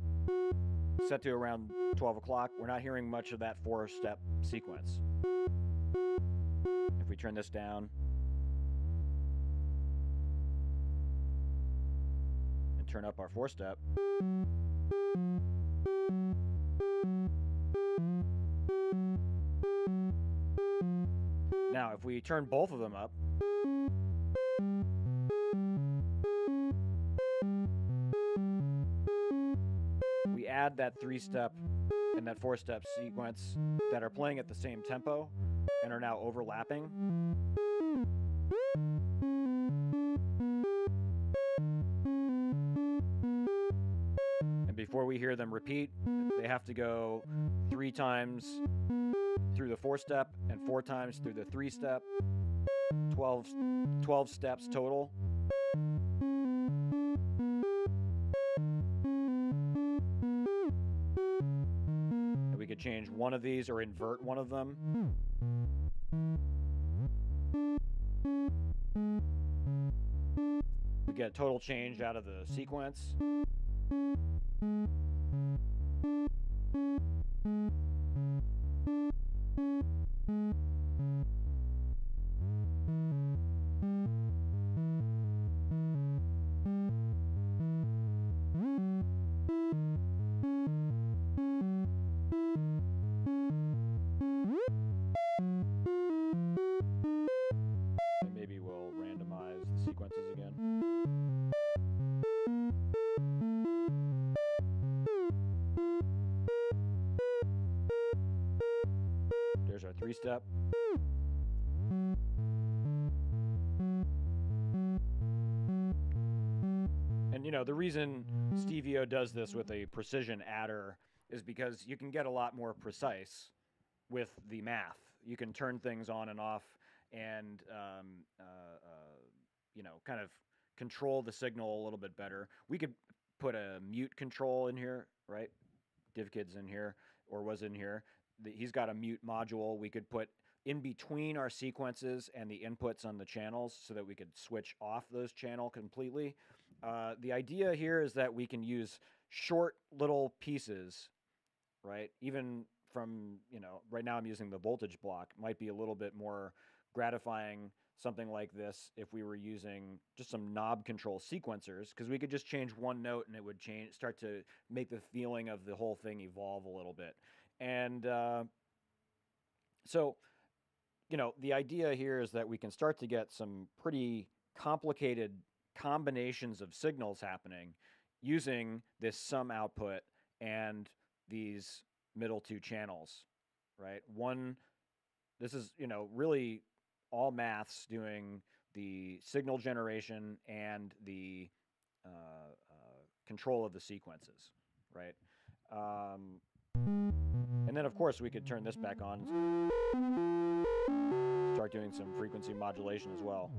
set to around 12 o'clock, we're not hearing much of that 4-step sequence. If we turn this down and turn up our 4-step, now if we turn both of them up, add that 3-step and that 4-step sequence that are playing at the same tempo and are now overlapping. And before we hear them repeat, they have to go 3 times through the 4-step and 4 times through the 3-step, 12 steps total. Change one of these or invert one of them. We get a total change out of the sequence. Step. And you know, the reason Stevio does this with a precision adder is because you can get a lot more precise with the math. You can turn things on and off and you know, kind of control the signal a little bit better. We could put a mute control in here, right? DivKid's in here, or was in here. He's got a mute module we could put in between our sequences and the inputs on the channels so that we could switch off those channels completely. The idea here is that we can use short little pieces, right? Even from, you know, right now I'm using the voltage block. It might be a little bit more gratifying something like this if we were using just some knob control sequencers, because we could just change one note and it would change, start to make the feeling of the whole thing evolve a little bit. And so, you know, the idea here is that we can start to get some pretty complicated combinations of signals happening using this sum output and these middle two channels, right? One, this is, you know, really all maths doing the signal generation and the control of the sequences, right? And then, of course, we could turn this back on and start doing some frequency modulation as well.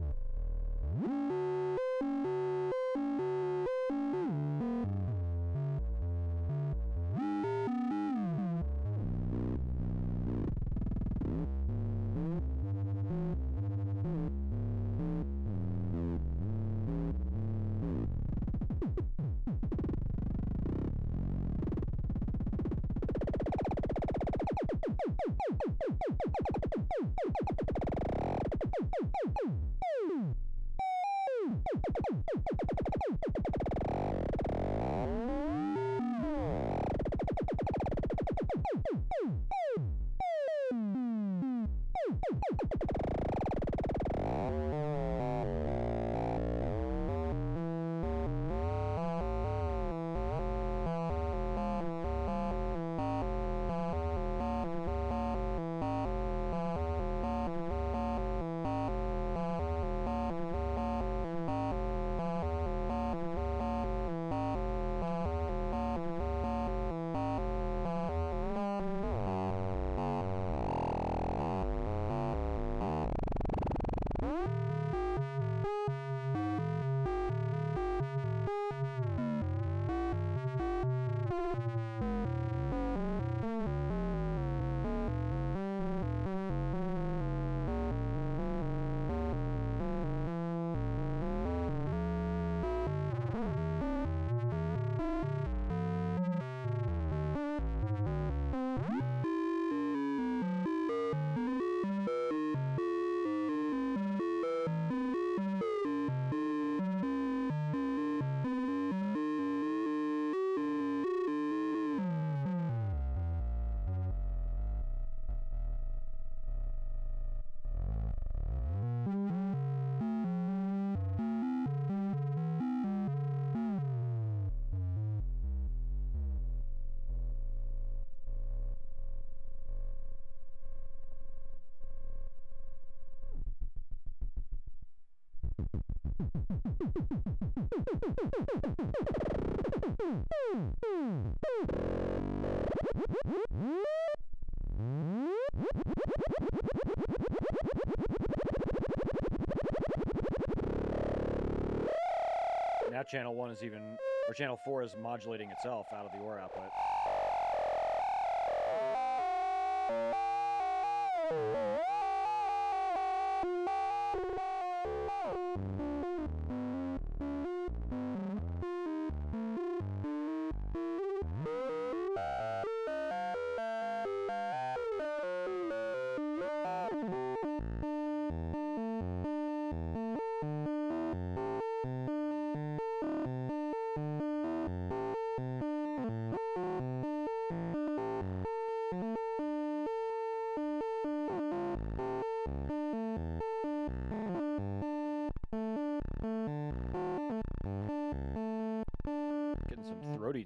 Channel 1 is even, or channel 4 is modulating itself out of the OR output.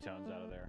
Tones out of there.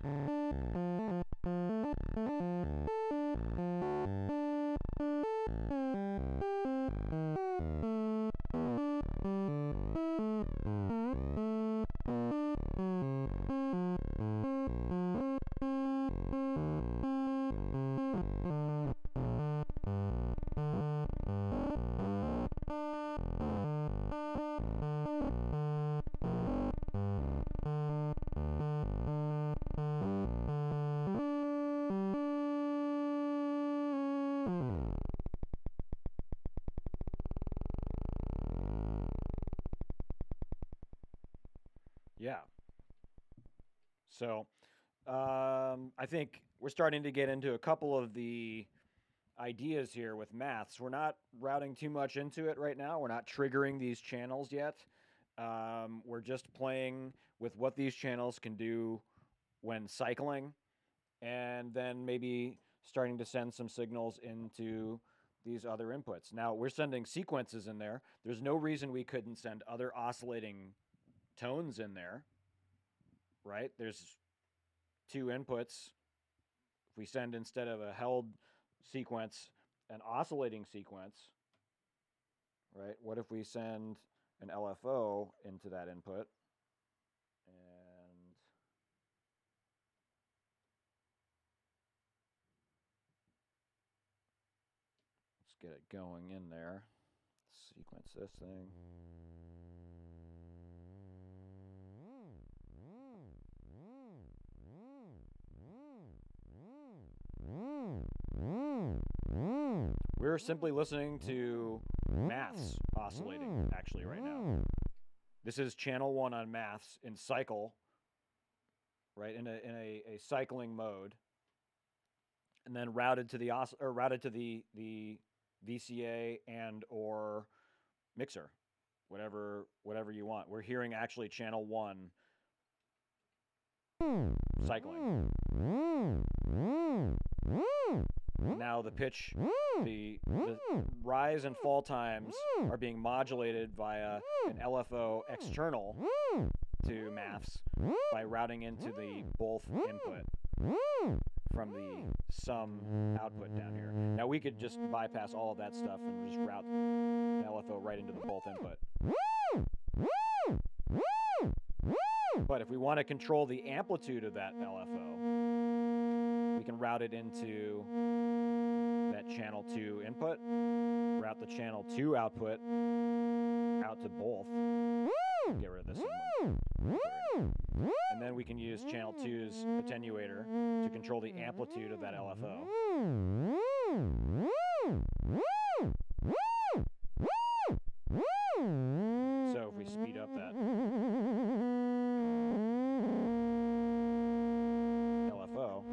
So I think we're starting to get into a couple of the ideas here with maths. We're not routing too much into it right now. We're not triggering these channels yet. We're just playing with what these channels can do when cycling, and then maybe starting to send some signals into these other inputs. Now, we're sending sequences in there. There's no reason we couldn't send other oscillating tones in there, right? There's two inputs. If we send, instead of a held sequence, an oscillating sequence, right? What if we send an LFO into that input? And let's get it going in there. Sequence this thing. We're simply listening to maths oscillating, actually, right now. This is channel one on maths in cycle, right, in a cycling mode, and then routed to the routed to the VCA and or mixer, whatever you want. We're hearing actually channel one cycling. Now the pitch, the rise and fall times are being modulated via an LFO external to maths by routing into the both input from the sum output down here. Now we could just bypass all of that stuff and just route an LFO right into the both input. But if we want to control the amplitude of that LFO, we can route it into that channel 2 input, route the channel 2 output out to both. Get rid of this one. And then we can use channel 2's attenuator to control the amplitude of that LFO. So if we speed up that LFO,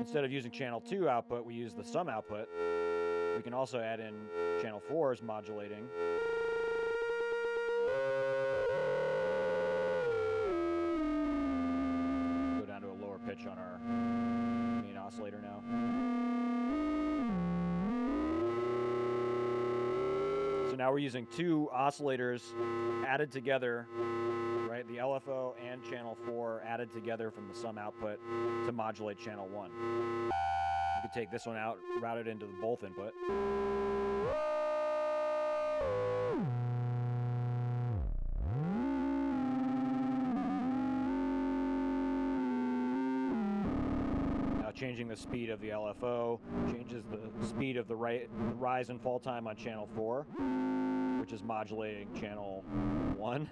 instead of using channel 2 output, we use the sum output. We can also add in channel 4's modulating. Go down to a lower pitch on our main oscillator now. So now we're using two oscillators added together, right? The LFO and channel 4 added together from the sum output to modulate channel 1. You can take this one out, route it into the both input. Now changing the speed of the LFO changes the speed of the rise and fall time on channel 4, which is modulating channel 1.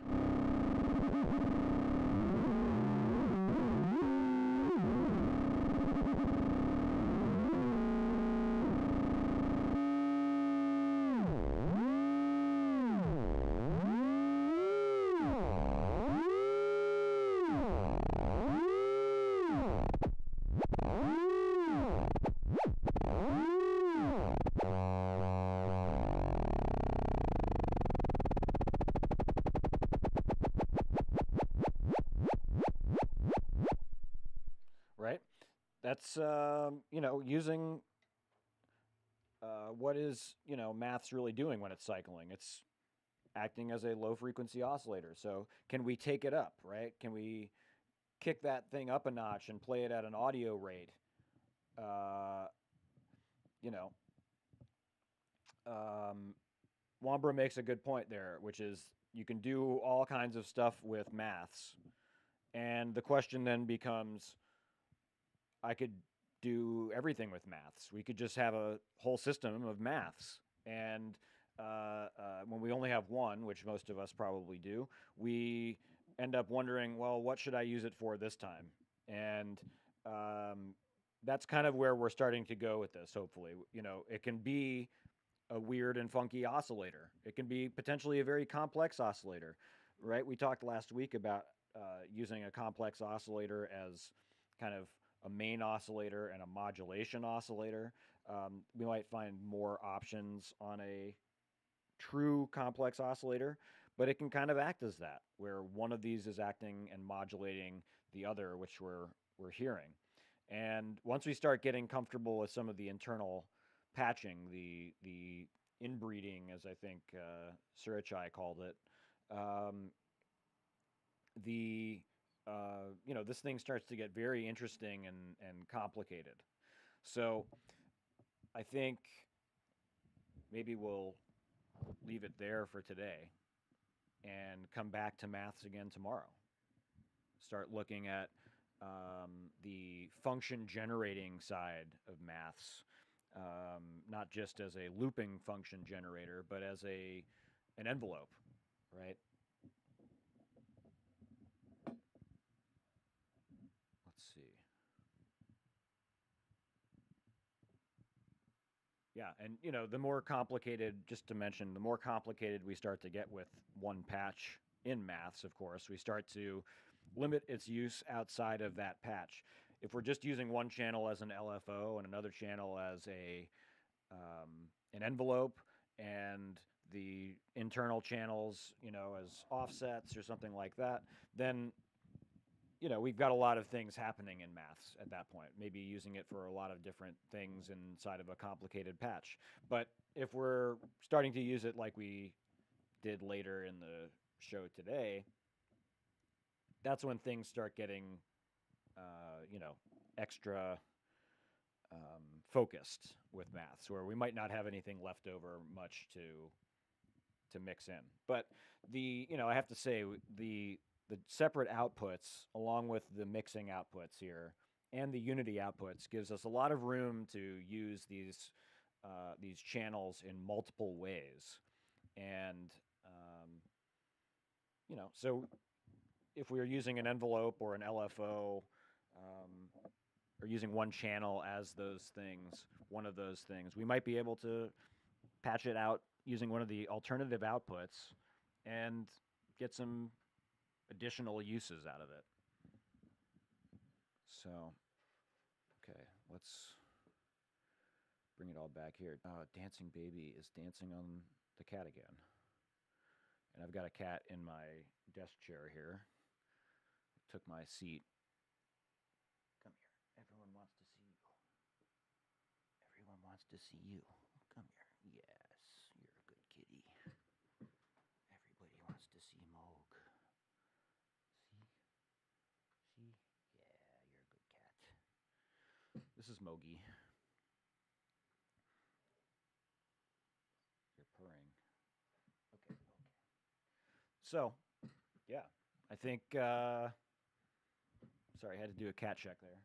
That's, you know, using what is, you know, math's really doing when it's cycling. It's acting as a low-frequency oscillator. So can we take it up, right? Can we kick that thing up a notch and play it at an audio rate? You know, Wambra makes a good point there, which is you can do all kinds of stuff with maths. And the question then becomes, I could do everything with maths. We could just have a whole system of maths. And when we only have one, which most of us probably do, we end up wondering, well, what should I use it for this time? And that's kind of where we're starting to go with this, hopefully. You know, it can be a weird and funky oscillator. It can be potentially a very complex oscillator, right? We talked last week about using a complex oscillator as kind of a main oscillator and a modulation oscillator. We might find more options on a true complex oscillator, but it can kind of act as that, where one of these is acting and modulating the other, which we're hearing. And once we start getting comfortable with some of the internal patching, the inbreeding, as I think Surachai called it, you know, this thing starts to get very interesting and complicated. So I think maybe we'll leave it there for today and come back to maths again tomorrow. Start looking at the function generating side of maths, not just as a looping function generator, but as an envelope, right? Let's see. Yeah, and you know, the more complicated, just to mention, the more complicated we start to get with one patch in maths, of course, we start to limit its use outside of that patch. If we're just using one channel as an LFO and another channel as an envelope, and the internal channels, you know, as offsets or something like that, then, you know, we've got a lot of things happening in maths at that point, maybe using it for a lot of different things inside of a complicated patch. But if we're starting to use it like we did later in the show today, that's when things start getting, you know, extra focused with maths, where we might not have anything left over much to mix in. But the, you know, I have to say the separate outputs, along with the mixing outputs here and the unity outputs, gives us a lot of room to use these channels in multiple ways. And you know, so if we were using an envelope or an LFO, or using one channel as those things, one of those things, we might be able to patch it out using one of the alternative outputs and get some additional uses out of it. So, okay, let's bring it all back here. Dancing baby is dancing on the cat again. And I've got a cat in my desk chair here. It took my seat. Come here. Everyone wants to see you. Everyone wants to see you. Come here. Yes, you're a good kitty. Everybody wants to see Moog. See? See? Yeah, you're a good cat. This is Mogi. You're purring. Okay. So, yeah, I think, sorry, I had to do a cat check there.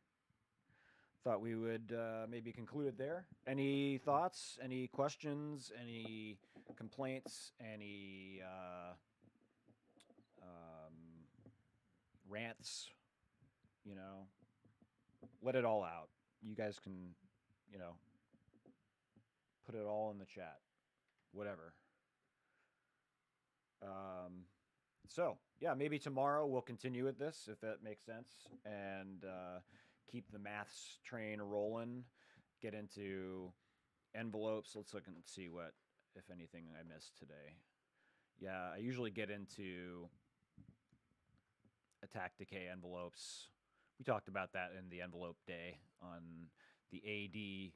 Thought we would maybe conclude it there. Any thoughts, any questions, any complaints, any rants, you know, let it all out. You guys can, you know, put it all in the chat, whatever. So yeah, maybe tomorrow we'll continue with this, if that makes sense, and keep the maths train rolling, get into envelopes. Let's look and see what, if anything, I missed today. Yeah, I usually get into attack decay envelopes. We talked about that in the envelope day, on the AD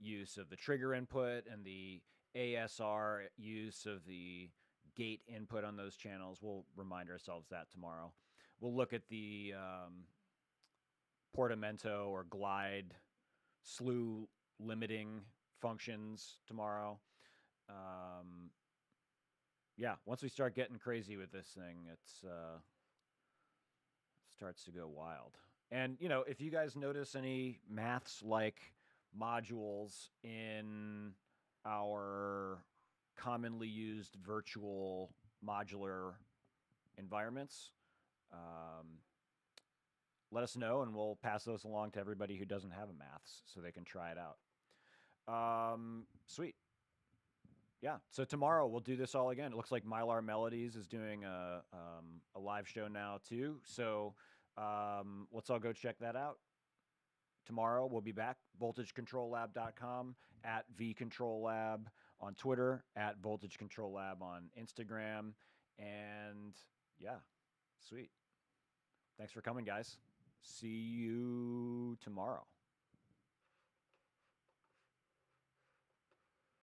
use of the trigger input and the ASR use of the gate input on those channels. We'll remind ourselves that tomorrow. We'll look at the portamento or glide slew limiting functions tomorrow. Yeah, once we start getting crazy with this thing, it's starts to go wild. And you know, if you guys notice any maths like modules in our commonly used virtual modular environments, let us know, and we'll pass those along to everybody who doesn't have a maths so they can try it out. Sweet. Yeah, so tomorrow we'll do this all again. It looks like Mylar Melodies is doing a live show now too. So let's all go check that out. Tomorrow we'll be back. VoltageControlLab.com, at VControlLab on Twitter, at VoltageControlLab on Instagram. And yeah, sweet. Thanks for coming, guys. See you tomorrow.